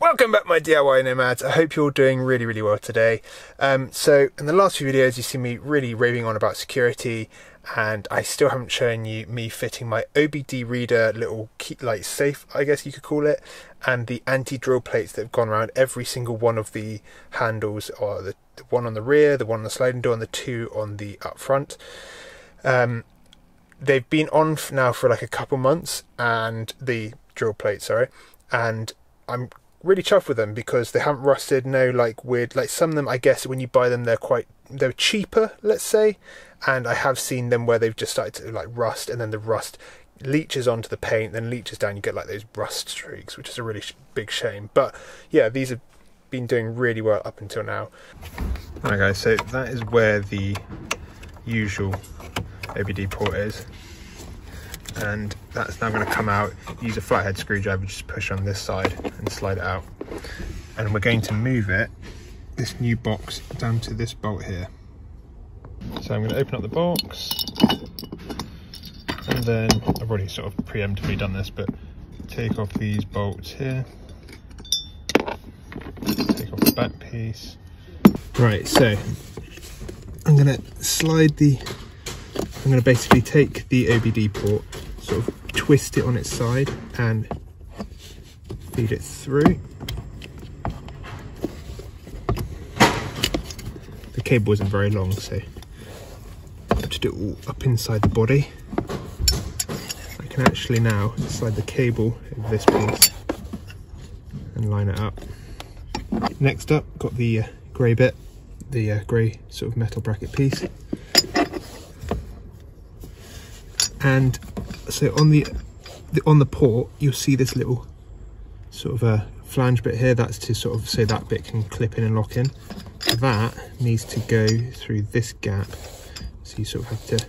Welcome back, my DIY nomads. I hope you're all doing really well today. So in the last few videos you see me really raving on about security, and I still haven't shown you me fitting my OBD reader, little key, like safe I guess you could call it, and the anti-drill plates that have gone around every single one of the handles, or the one on the rear, the one on the sliding door, and the two on the up front. They've been on now for like a couple months, and the drill plates, sorry, and I'm really chuffed with them because they haven't rusted. No like weird, like some of them I guess when you buy them they're cheaper, let's say, and I have seen them where they've just started to like rust, and then the rust leaches onto the paint, then leaches down, you get like those rust streaks, which is a really big shame. But yeah, these have been doing really well up until now. All right guys, so that is where the usual OBD port is, and that's now going to come out. Use a flathead screwdriver, just push on this side and slide it out, and we're going to move it, this new box, down to this bolt here. So I'm going to open up the box, and then I've already sort of preemptively done this, but take off these bolts here, take off the back piece. Right, so I'm going to slide the, I'm going to basically take the OBD port, sort of twist it on its side and feed it through. The cable isn't very long, so I have to do it all up inside the body. I can actually now slide the cable over this piece and line it up. Next up, got the grey bit, the grey sort of metal bracket piece. And so on the port, you'll see this little sort of a flange bit here. That's to sort of so that bit can clip in and lock in. That needs to go through this gap. So you sort of have to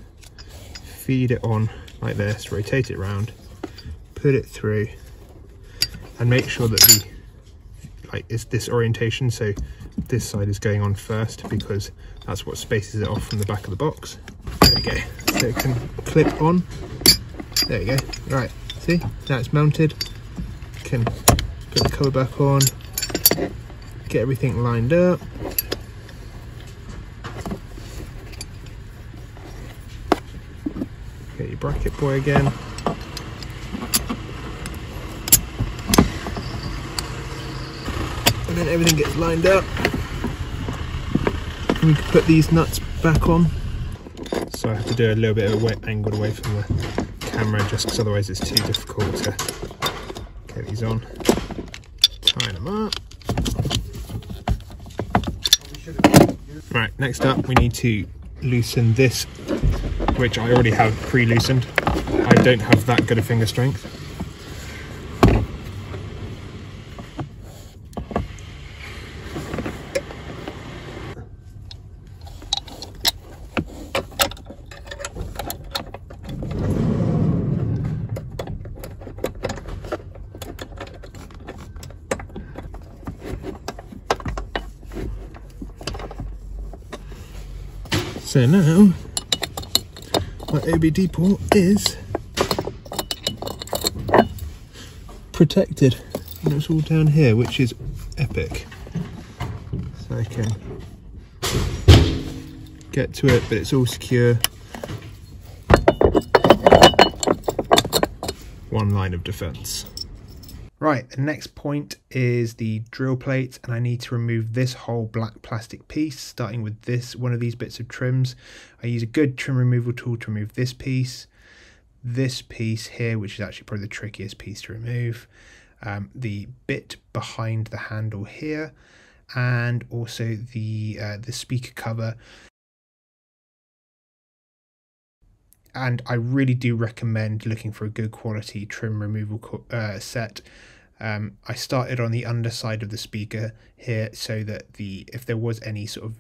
feed it on like this, rotate it round, put it through, and make sure that it's this orientation. So this side is going on first because that's what spaces it off from the back of the box. There we go. So it can clip on. There we go. Right, see? Now it's mounted. You can put the cover back on, get everything lined up. Get your bracket boy again. And then everything gets lined up. And we can put these nuts back on. So I have to do a little bit of angled away from the camera, just because otherwise it's too difficult to get these on. Tying them up. Right, next up we need to loosen this, which I already have pre-loosened. I don't have that good a finger strength. So now, my OBD port is protected, and it's all down here, which is epic. So I can get to it, but it's all secure. One line of defense. Right, the next point is the drill plate, and I need to remove this whole black plastic piece, starting with this one of these bits of trims. I use a good trim removal tool to remove this piece here, which is actually probably the trickiest piece to remove, the bit behind the handle here, and also the speaker cover. And I really do recommend looking for a good quality trim removal set. I started on the underside of the speaker here so that if there was any sort of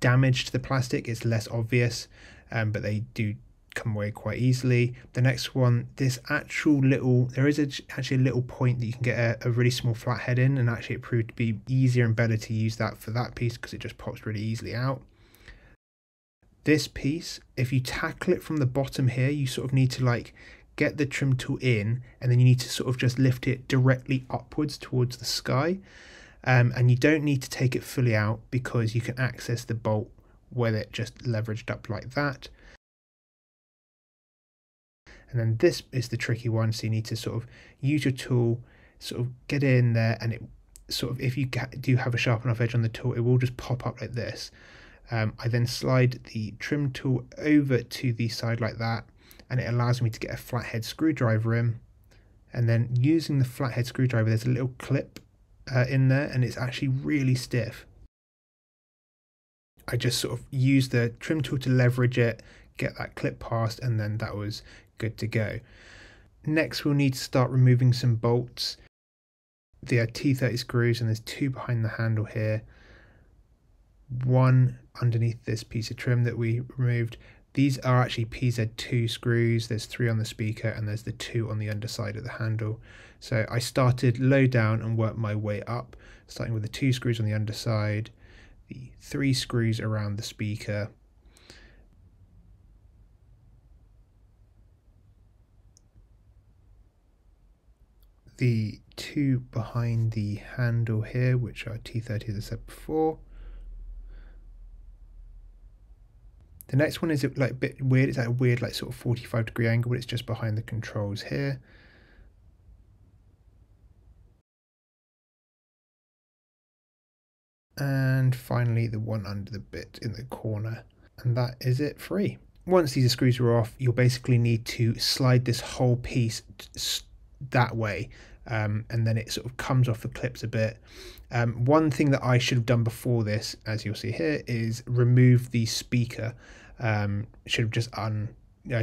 damage to the plastic, it's less obvious, but they do come away quite easily. The next one, there is actually a little point that you can get a really small flathead in, and actually it proved to be easier and better to use that for that piece because it just pops really easily out. This piece, if you tackle it from the bottom here, you sort of need to like get the trim tool in, and then you need to sort of just lift it directly upwards towards the sky. And you don't need to take it fully out because you can access the bolt with it just leveraged up like that. And then this is the tricky one, so you need to sort of use your tool, sort of get in there, and it sort of, if you do have a sharp enough edge on the tool, it will just pop up like this. I then slide the trim tool over to the side like that, and it allows me to get a flathead screwdriver in. And then using the flathead screwdriver, there's a little clip in there, and it's actually really stiff. I just sort of used the trim tool to leverage it, get that clip past, and then that was good to go. Next, we'll need to start removing some bolts. There are T30 screws, and there's two behind the handle here, one underneath this piece of trim that we removed. These are actually PZ2 screws. There's three on the speaker, and there's the two on the underside of the handle. So I started low down and worked my way up, starting with the two screws on the underside, the three screws around the speaker, the two behind the handle here, which are T30 as I said before. The next one is like a bit weird. It's at a weird like sort of 45-degree angle, but it's just behind the controls here. And finally the one under the bit in the corner, and that is it free. Once these screws are off, you'll basically need to slide this whole piece that way, and then it sort of comes off the clips a bit. One thing that I should have done before this, as you'll see here, is remove the speaker. Should have just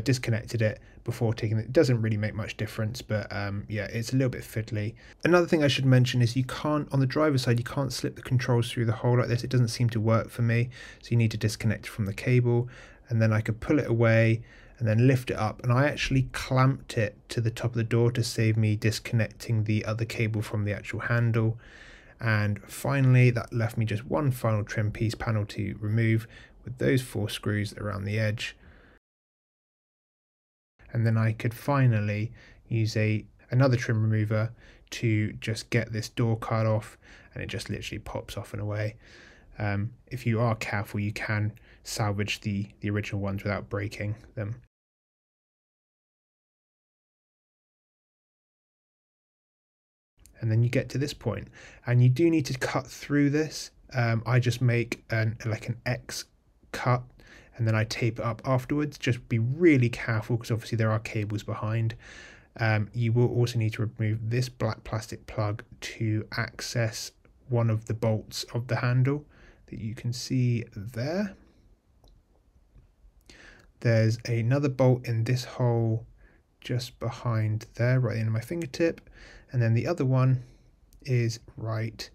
disconnected it before taking it. It doesn't really make much difference, but yeah, it's a little bit fiddly. Another thing I should mention is you can't, on the driver's side, you can't slip the controls through the hole like this. It doesn't seem to work for me, so you need to disconnect from the cable, and then I could pull it away and then lift it up, and I actually clamped it to the top of the door to save me disconnecting the other cable from the actual handle. And finally, that left me just one final trim piece panel to remove, with those four screws around the edge. And then I could finally use another trim remover to just get this door card off, and it just literally pops off and away. If you are careful, you can salvage the original ones without breaking them. And then you get to this point, and you do need to cut through this. I just make like an X cut, and then I tape it up afterwards. Just be really careful, because obviously there are cables behind. You will also need to remove this black plastic plug to access one of the bolts of the handle that you can see there. There's another bolt in this hole just behind there, right at the end of my fingertip, and then the other one is right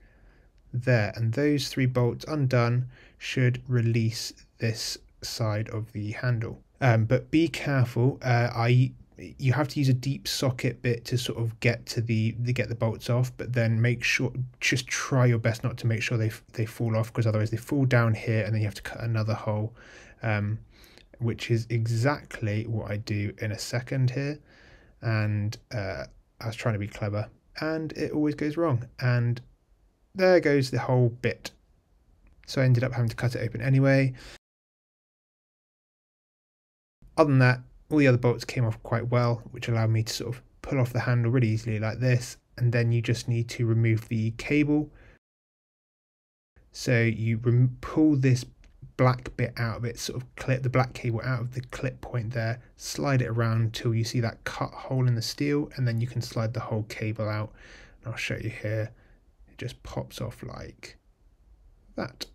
there, and those three bolts undone should release this side of the handle. But be careful, you have to use a deep socket bit to sort of get to get the bolts off, but then make sure, just try your best not to make sure they fall off, because otherwise they fall down here and then you have to cut another hole, which is exactly what I do in a second here. And I was trying to be clever, and it always goes wrong, and there goes the whole bit. So I ended up having to cut it open anyway. Other than that, all the other bolts came off quite well, which allowed me to sort of pull off the handle really easily like this. And then you just need to remove the cable. So you pull this black bit out of it, sort of clip the black cable out of the clip point there, slide it around till you see that cut hole in the steel, and then you can slide the whole cable out. And I'll show you here, it just pops off like that.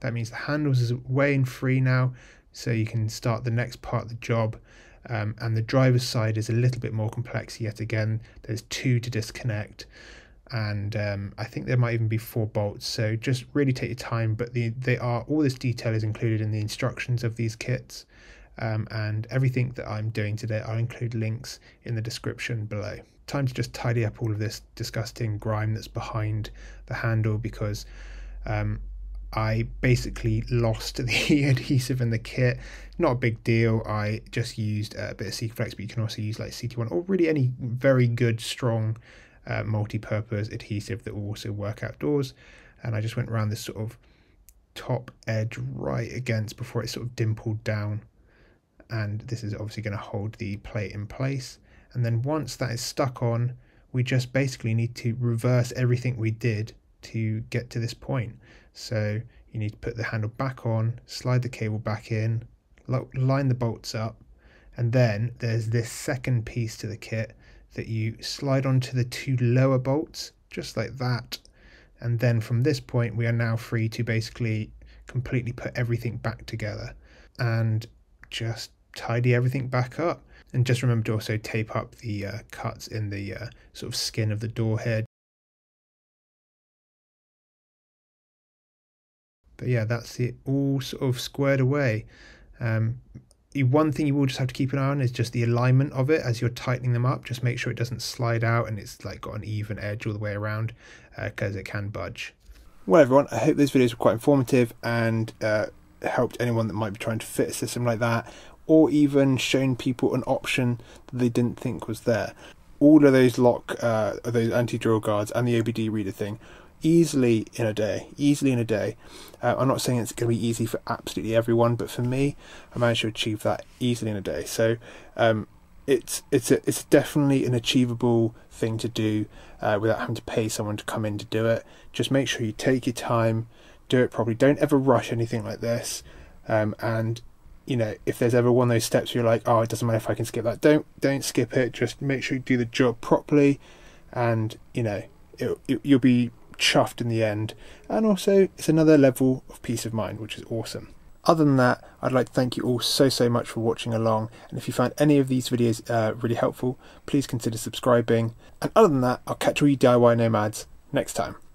That means the handles is away and free now, so you can start the next part of the job. And the driver's side is a little bit more complex yet again. There's two to disconnect, and I think there might even be four bolts, so just really take your time. But all this detail is included in the instructions of these kits, and everything that I'm doing today, I'll include links in the description below. Time to just tidy up all of this disgusting grime that's behind the handle, because I basically lost the adhesive in the kit. Not a big deal. I just used a bit of C-Flex, but you can also use like CT1 or really any very good, strong multi-purpose adhesive that will also work outdoors. And I just went around this sort of top edge right against before it sort of dimpled down. And this is obviously going to hold the plate in place. And then once that is stuck on, we just basically need to reverse everything we did to get to this point. So you need to put the handle back on, slide the cable back in, line the bolts up, and then there's this second piece to the kit that you slide onto the two lower bolts, just like that. And then from this point, we are now free to basically completely put everything back together and just tidy everything back up. And just remember to also tape up the cuts in the sort of skin of the door head. But yeah, that's it all sort of squared away. One thing you will just have to keep an eye on is just the alignment of it as you're tightening them up. Just make sure it doesn't slide out and it's like got an even edge all the way around, because it can budge. Well everyone, I hope these videos were quite informative and helped anyone that might be trying to fit a system like that, or even shown people an option that they didn't think was there. All of those those anti-drill guards and the OBD reader thing, easily in a day. I'm not saying it's going to be easy for absolutely everyone, but for me, I managed to achieve that easily in a day. So it's definitely an achievable thing to do without having to pay someone to come in to do it. Just make sure you take your time, do it properly. Don't ever rush anything like this. And you know, if there's ever one of those steps where you're like, oh, it doesn't matter if I can skip that, don't skip it. Just make sure you do the job properly, and you know, you'll be chuffed in the end. And also it's another level of peace of mind, which is awesome. Other than that, I'd like to thank you all so much for watching along, and if you found any of these videos really helpful, please consider subscribing. And other than that, I'll catch all you DIY nomads next time.